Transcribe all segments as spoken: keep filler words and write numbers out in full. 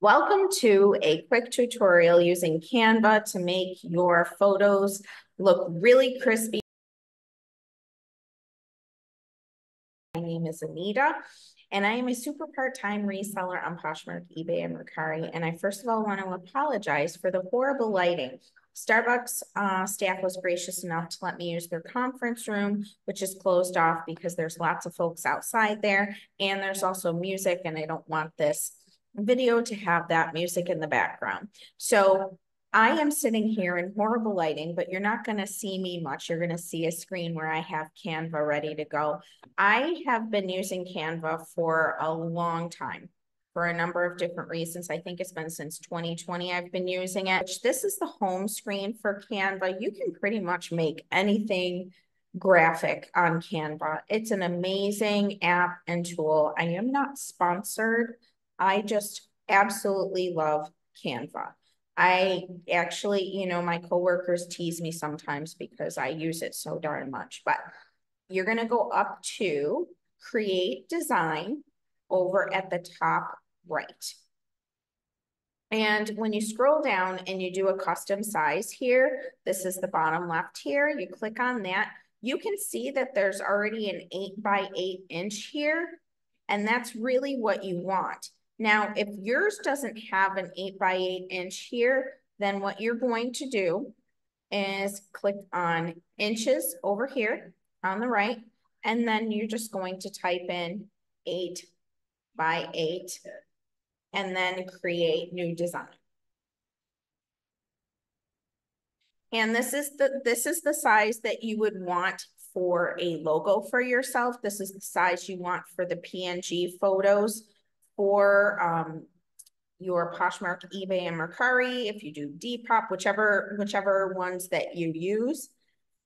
Welcome to a quick tutorial using Canva to make your photos look really crispy. My name is Anita, and I am a super part-time reseller on Poshmark, eBay, and Mercari. And I first of all want to apologize for the horrible lighting. Starbucks uh, staff was gracious enough to let me use their conference room, which is closed off because there's lots of folks outside there. And there's also music, and I don't want this video to have that music in the background. So I am sitting here in horrible lighting, but you're not going to see me much. You're going to see a screen where I have Canva ready to go. I have been using Canva for a long time, for a number of different reasons. I think it's been since twenty twenty I've been using it. This is the home screen for Canva. You can pretty much make anything graphic on Canva. It's an amazing app and tool. I am not sponsored. I just absolutely love Canva. I actually, you know, my coworkers tease me sometimes because I use it so darn much, but you're going to go up to create design over at the top right. And when you scroll down and you do a custom size here, this is the bottom left here, you click on that, you can see that there's already an eight by eight inch here. And that's really what you want. Now, if yours doesn't have an eight by eight inch here, then what you're going to do is click on inches over here on the right. And then you're just going to type in eight by eight and then create new design. And this is the, this is the size that you would want for a logo for yourself. This is the size you want for the P N G photos for um, your Poshmark, eBay, and Mercari, if you do Depop, whichever, whichever ones that you use.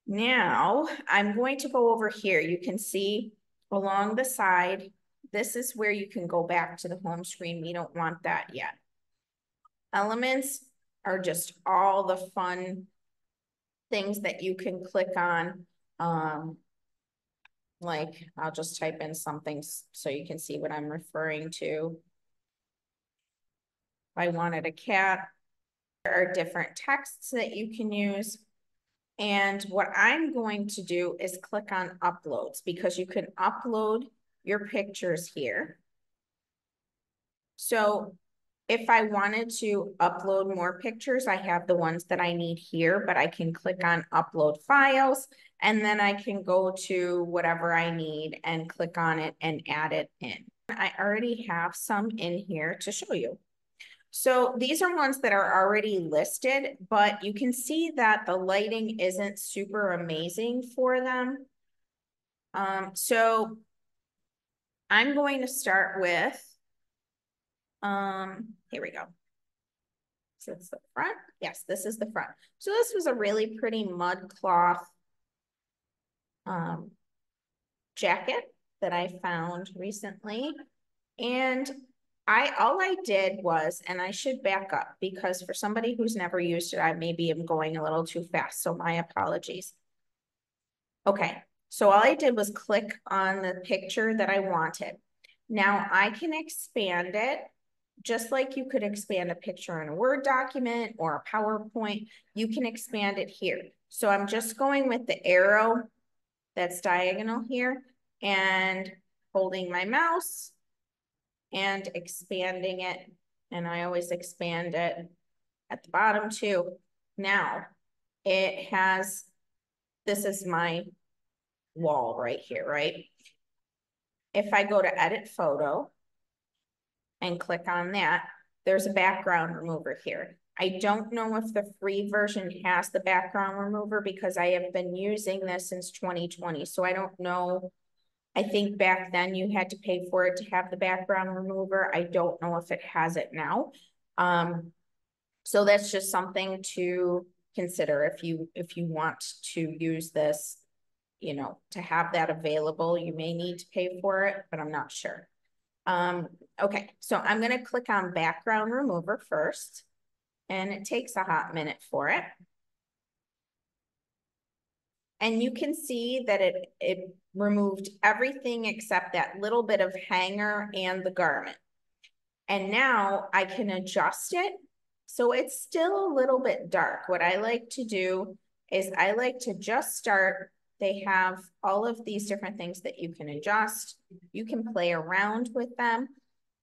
Now, I'm going to go over here. You can see along the side, this is where you can go back to the home screen. We don't want that yet. Elements are just all the fun things that you can click on. Um, like I'll just type in something so you can see what I'm referring to. If I wanted a cat, there are different texts that you can use. And what I'm going to do is click on uploads because you can upload your pictures here. So if I wanted to upload more pictures, I have the ones that I need here, but I can click on upload files, and then I can go to whatever I need and click on it and add it in. I already have some in here to show you. So these are ones that are already listed, but you can see that the lighting isn't super amazing for them. Um, so I'm going to start with Um, here we go. So it's the front. Yes, this is the front. So this was a really pretty mud cloth um, jacket that I found recently. And I, all I did was, and I should back up because for somebody who's never used it, I maybe am going a little too fast. So my apologies. Okay. So all I did was click on the picture that I wanted. Now I can expand it. Just like you could expand a picture in a Word document or a PowerPoint, you can expand it here. So I'm just going with the arrow that's diagonal here and holding my mouse and expanding it. And I always expand it at the bottom too. Now it has, this is my wall right here, right? If I go to edit photo, and click on that, there's a background remover here. I don't know if the free version has the background remover because I have been using this since twenty twenty. So I don't know. I think back then you had to pay for it to have the background remover. I don't know if it has it now. Um, so that's just something to consider if you, if you want to use this, you know, to have that available. You may need to pay for it, but I'm not sure. Um, okay, so I'm going to click on background remover first, and it takes a hot minute for it. And you can see that it, it removed everything except that little bit of hanger and the garment. And now I can adjust it. So it's still a little bit dark. What I like to do is I like to just start. They have all of these different things that you can adjust. You can play around with them.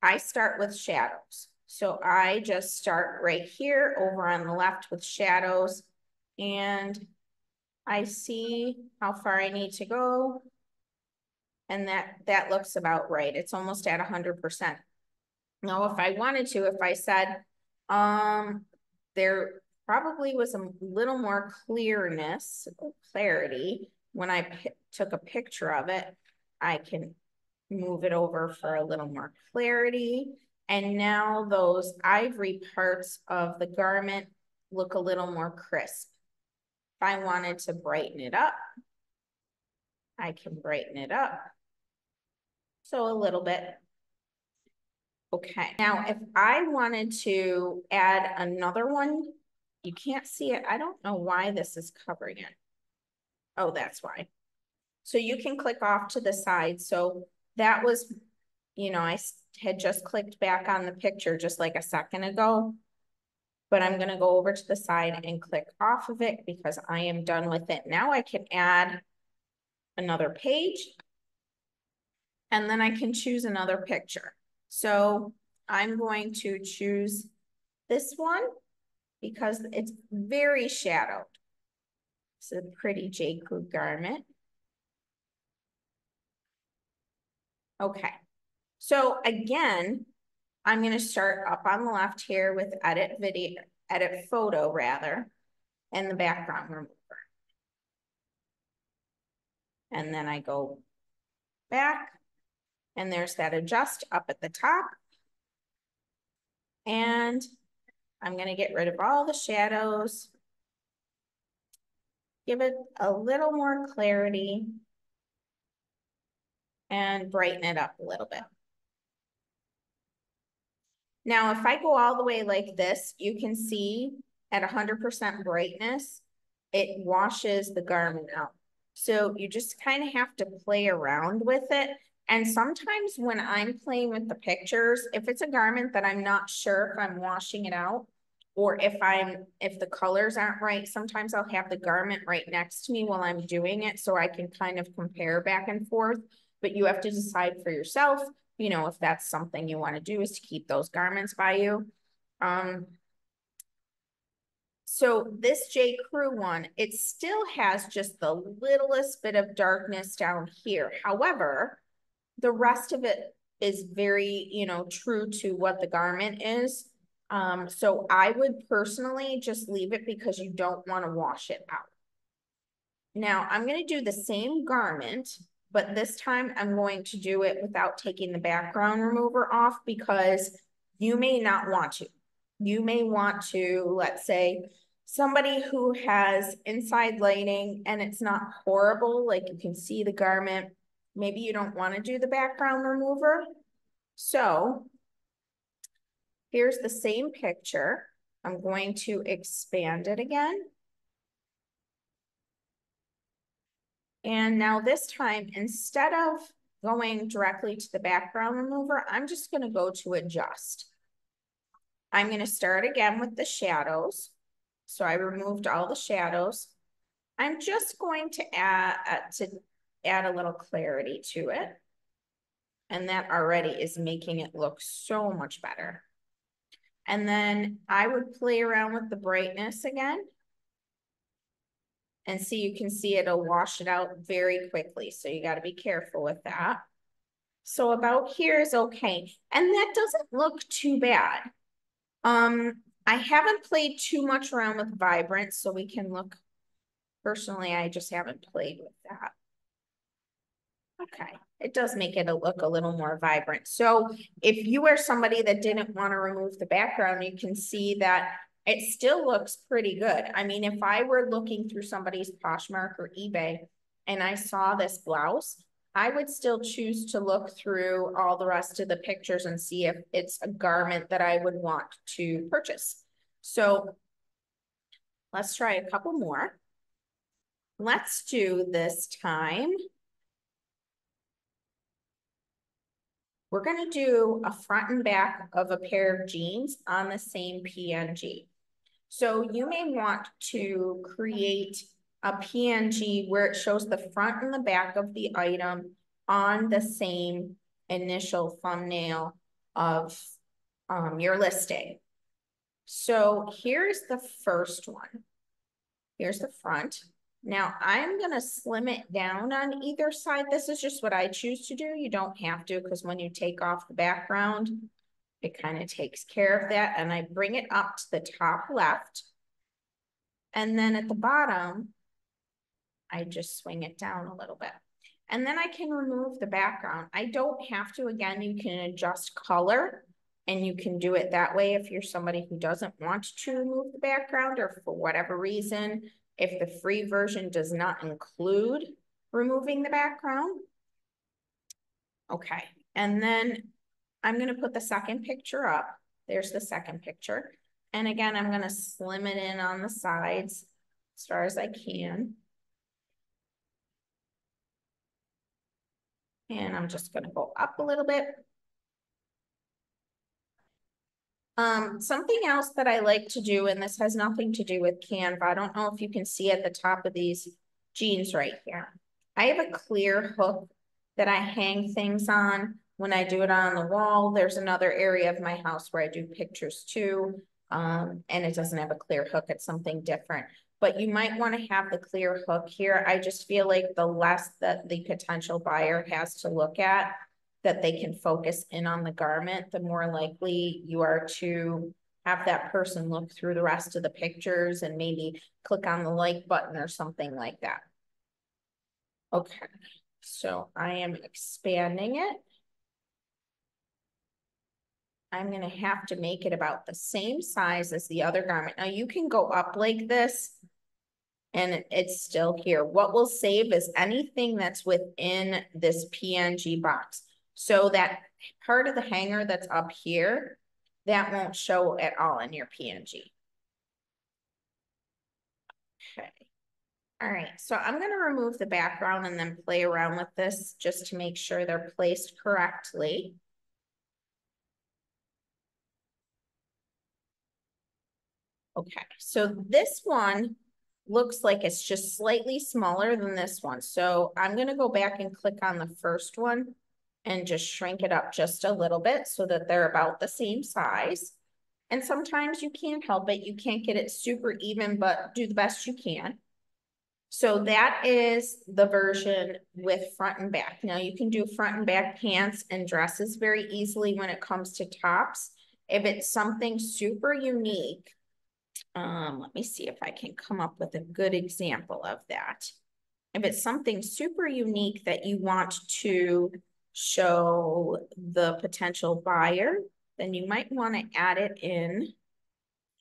I start with shadows. So I just start right here over on the left with shadows, and I see how far I need to go. And that, that looks about right. It's almost at one hundred percent. Now, if I wanted to, if I said, um, there probably was a little more clearness, clarity, when I took a picture of it, I can move it over for a little more clarity. And now those ivory parts of the garment look a little more crisp. If I wanted to brighten it up, I can brighten it up. So a little bit. Okay, now if I wanted to add another one, you can't see it. I don't know why this is covering it. Oh, that's why. So you can click off to the side. So that was, you know, I had just clicked back on the picture just like a second ago, but I'm gonna go over to the side and click off of it because I am done with it. Now I can add another page, and then I can choose another picture. So I'm going to choose this one because it's very shadowed. It's a pretty J.Crew garment. Okay, so again, I'm gonna start up on the left here with edit video, edit photo rather, and the background remover. And then I go back, and there's that adjust up at the top. And I'm gonna get rid of all the shadows, give it a little more clarity, and brighten it up a little bit. Now, if I go all the way like this, you can see at one hundred percent brightness, it washes the garment out. So you just kind of have to play around with it. And sometimes when I'm playing with the pictures, if it's a garment that I'm not sure if I'm washing it out, or if I'm if the colors aren't right, sometimes I'll have the garment right next to me while I'm doing it so I can kind of compare back and forth. But you have to decide for yourself, you know, if that's something you want to do, is to keep those garments by you. Um, so this J.Crew one, it still has just the littlest bit of darkness down here. However, the rest of it is very, you know, true to what the garment is. Um, so I would personally just leave it because you don't want to wash it out. Now I'm going to do the same garment, but this time I'm going to do it without taking the background remover off because you may not want to. You may want to, let's say, somebody who has inside lighting and it's not horrible, like you can see the garment, maybe you don't want to do the background remover. So here's the same picture. I'm going to expand it again. And now this time, instead of going directly to the background remover, I'm just going to go to adjust. I'm going to start again with the shadows. So I removed all the shadows. I'm just going to add, uh, to add a little clarity to it. And that already is making it look so much better. And then I would play around with the brightness again. And see, you can see it'll wash it out very quickly. So you got to be careful with that. So about here is okay. And that doesn't look too bad. Um, I haven't played too much around with vibrance, so we can look. Personally, I just haven't played with that. Okay, it does make it a look a little more vibrant. So if you are somebody that didn't want to remove the background, you can see that it still looks pretty good. I mean, if I were looking through somebody's Poshmark or eBay and I saw this blouse, I would still choose to look through all the rest of the pictures and see if it's a garment that I would want to purchase. So let's try a couple more. Let's do this time. We're gonna do a front and back of a pair of jeans on the same P N G. So you may want to create a P N G where it shows the front and the back of the item on the same initial thumbnail of um, your listing. So here's the first one. Here's the front. Now I'm gonna slim it down on either side. This is just what I choose to do. You don't have to, because when you take off the background, it kind of takes care of that. And I bring it up to the top left. And then at the bottom, I just swing it down a little bit. And then I can remove the background. I don't have to. Again, you can adjust color and you can do it that way if you're somebody who doesn't want to remove the background, or for whatever reason, if the free version does not include removing the background. Okay, and then I'm gonna put the second picture up. There's the second picture. And again, I'm gonna slim it in on the sides as far as I can. And I'm just gonna go up a little bit. Um, something else that I like to do, and this has nothing to do with Canva, I don't know if you can see at the top of these jeans right here, I have a clear hook that I hang things on when I do it on the wall. There's another area of my house where I do pictures too, um, and it doesn't have a clear hook, it's something different. But you might want to have the clear hook here. I just feel like the less that the potential buyer has to look at, that they can focus in on the garment, the more likely you are to have that person look through the rest of the pictures and maybe click on the like button or something like that. Okay, so I am expanding it. I'm gonna have to make it about the same size as the other garment. Now you can go up like this and it's still here. What we'll save is anything that's within this P N G box. So that part of the hanger that's up here, that won't show at all in your P N G. Okay. All right, so I'm gonna remove the background and then play around with this just to make sure they're placed correctly. Okay, so this one looks like it's just slightly smaller than this one. So I'm gonna go back and click on the first one and just shrink it up just a little bit so that they're about the same size. And sometimes you can't help it. You can't get it super even, but do the best you can. So that is the version with front and back. Now you can do front and back pants and dresses very easily when it comes to tops. If it's something super unique, Um, let me see if I can come up with a good example of that. If it's something super unique that you want to show the potential buyer, then you might want to add it in. Let's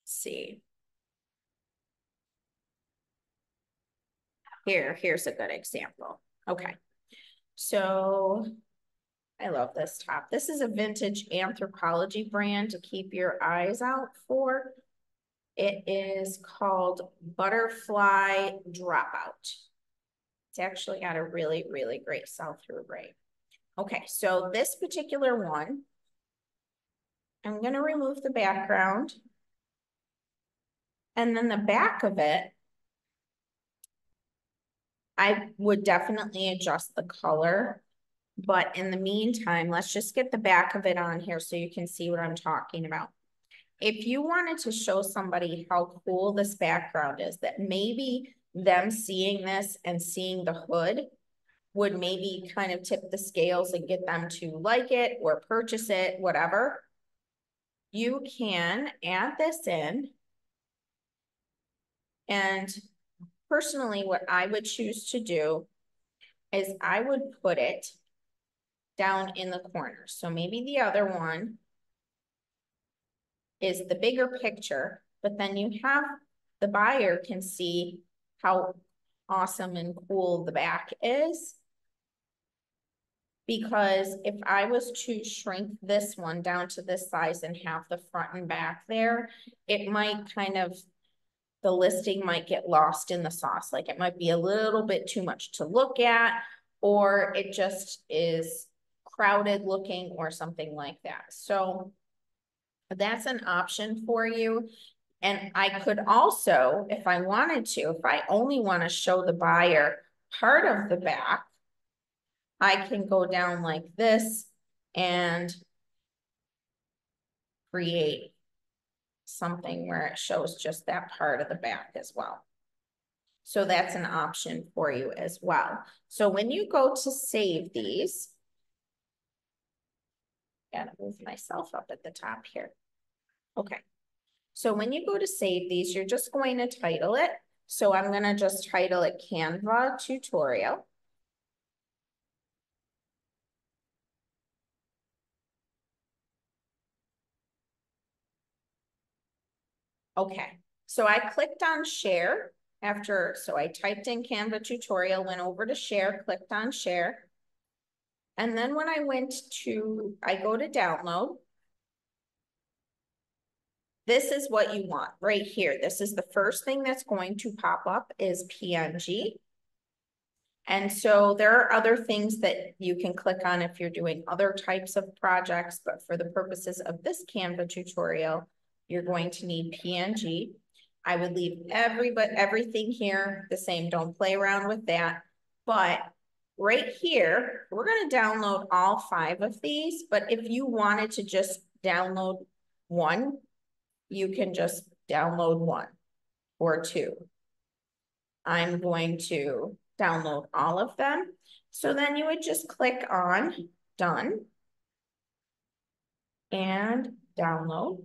see. Here, here's a good example. Okay. So I love this top. This is a vintage Anthropology brand to keep your eyes out for. It is called Butterfly Dropout. It's actually got a really, really great sell-through rate. Okay, so this particular one, I'm gonna remove the background. And then the back of it, I would definitely adjust the color. But in the meantime, let's just get the back of it on here so you can see what I'm talking about. If you wanted to show somebody how cool this background is, that maybe them seeing this and seeing the hood would maybe kind of tip the scales and get them to like it or purchase it, whatever, you can add this in. And personally, what I would choose to do is I would put it down in the corner. So maybe the other one is the bigger picture, but then you have the buyer can see how awesome and cool the back is. Because if I was to shrink this one down to this size and have the front and back there, it might kind of, the listing might get lost in the sauce. Like it might be a little bit too much to look at, or it just is crowded looking or something like that. So that's an option for you. And I could also, if I wanted to, if I only want to show the buyer part of the back, I can go down like this and create something where it shows just that part of the back as well. So that's an option for you as well. So when you go to save these, gotta move myself up at the top here. Okay. So when you go to save these, you're just going to title it. So I'm going to just title it Canva tutorial. Okay, so I clicked on share after, so I typed in Canva tutorial, went over to share, clicked on share. And then when I went to, I go to download. This is what you want right here. This is the first thing that's going to pop up is P N G. And so there are other things that you can click on if you're doing other types of projects, but for the purposes of this Canva tutorial, you're going to need P N G. I would leave every, but everything here the same. Don't play around with that. But right here, we're going to download all five of these. But if you wanted to just download one, you can just download one or two. I'm going to download all of them. So then you would just click on done and download.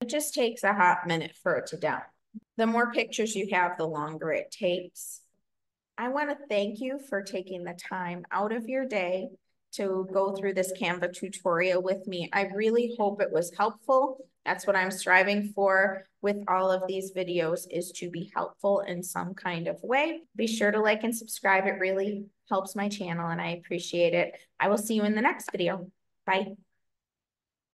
It just takes a hot minute for it to download. The more pictures you have, the longer it takes. I want to thank you for taking the time out of your day to go through this Canva tutorial with me. I really hope it was helpful. That's what I'm striving for with all of these videos, is to be helpful in some kind of way. Be sure to like and subscribe. It really helps my channel and I appreciate it. I will see you in the next video. Bye.